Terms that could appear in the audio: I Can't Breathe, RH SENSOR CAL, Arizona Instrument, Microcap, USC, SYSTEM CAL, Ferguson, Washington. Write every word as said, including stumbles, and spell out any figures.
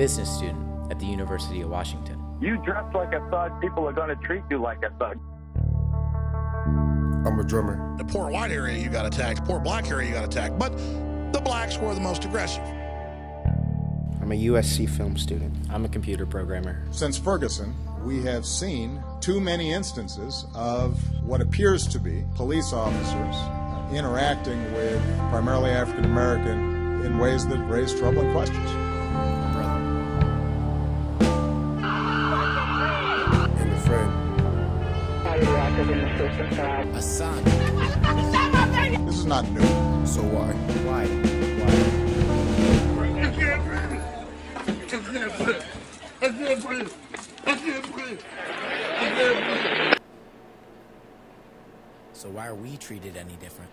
business student at the University of Washington. You dress like a thug, people are gonna treat you like a thug. I'm a drummer. The poor white area you got attacked, the poor black area you got attacked, but the blacks were the most aggressive. I'm a U S C film student. I'm a computer programmer. Since Ferguson, we have seen too many instances of what appears to be police officers interacting with primarily African American in ways that raise troubling questions. And a friend. A son. This is not new. So why? Why? Why? I can't breathe. I can't breathe. I can't breathe. I can't breathe. So why are we treated any different?